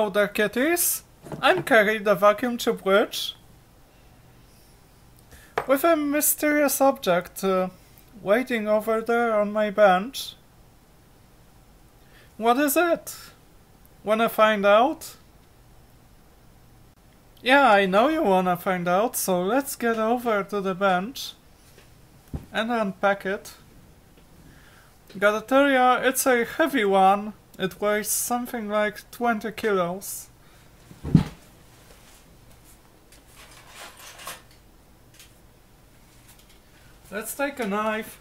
Hello there, kitties. I'm Carrie the vacuum tube witch with a mysterious object waiting over there on my bench. What is it? Wanna find out? Yeah, I know you wanna find out, so let's get over to the bench and unpack it. Gotta tell ya, it's a heavy one. It weighs something like 20 kilos. Let's take a knife.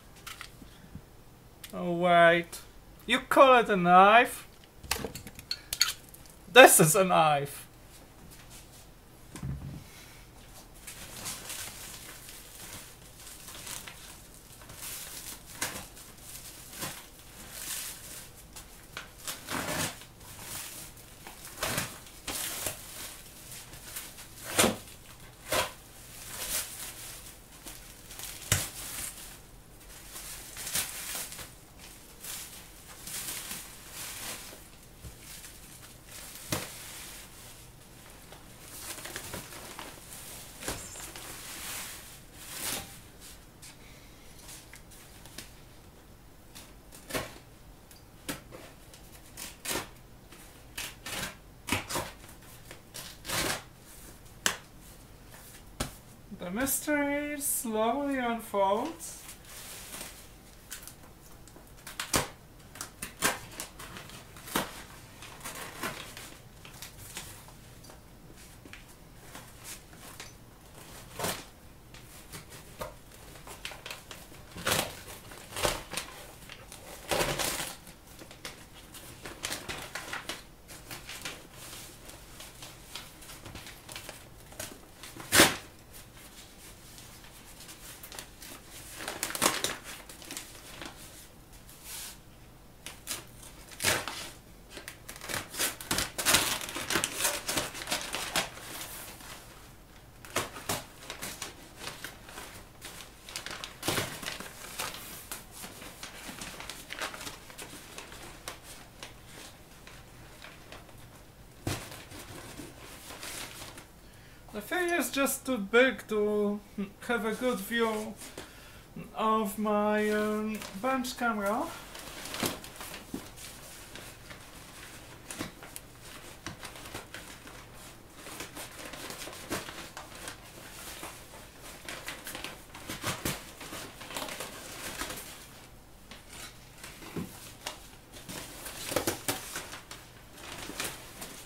Oh wait, you call it a knife? This is a knife. The mystery slowly unfolds. The thing is just too big to have a good view of my bench camera.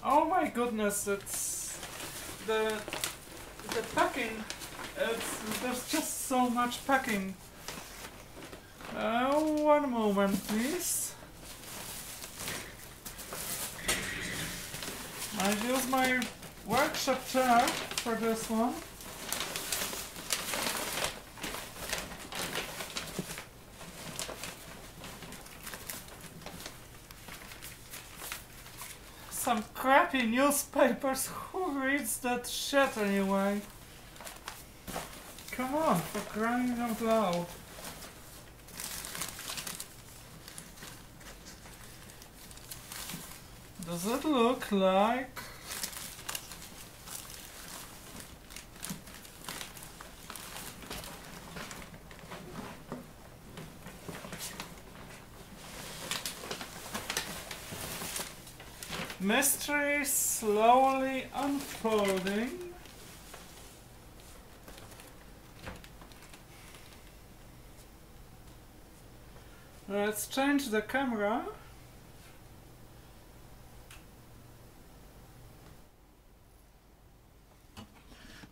Oh my goodness, it's the packing, there's just so much packing. One moment please. I'll use my workshop chair for this one. Some crappy newspapers, who reads that shit anyway? Come on, for crying out loud. Does it look like... mystery slowly unfolding. Let's change the camera.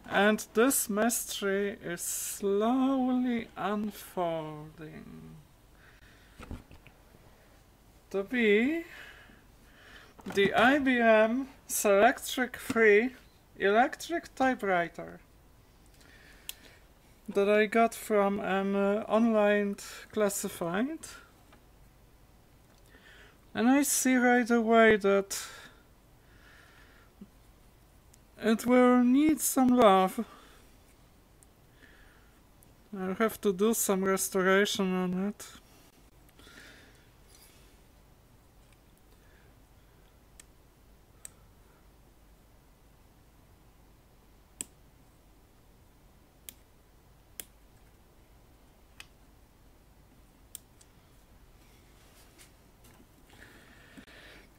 And this mystery is slowly unfolding. To be the IBM Selectric III electric typewriter that I got from an online classified, and I see right away that it will need some love. I'll have to do some restoration on it.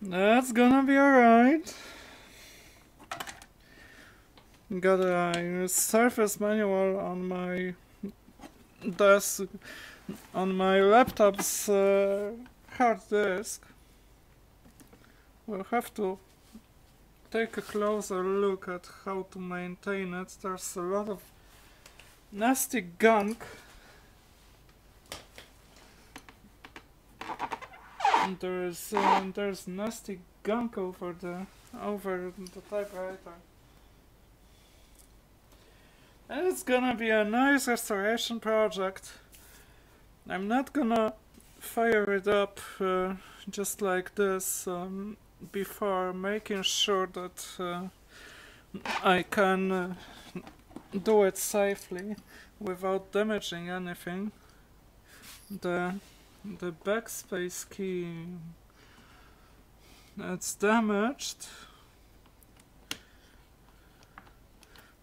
That's gonna be alright. Got a Surface manual on my desk, on my laptop's hard disk. We'll have to take a closer look at how to maintain it. There's a lot of nasty gunk. And there's nasty gunk over the typewriter. And it's gonna be a nice restoration project. I'm not gonna fire it up just like this before, making sure that I can do it safely without damaging anything. The backspace key, it's damaged.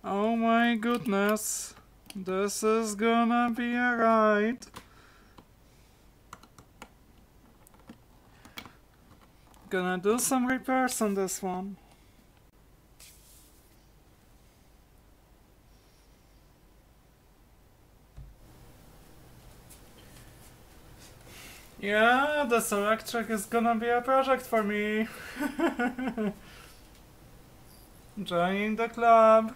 Oh my goodness, this is gonna be a ride. Gonna do some repairs on this one. Yeah, the Selectric is gonna be a project for me. Joining the club.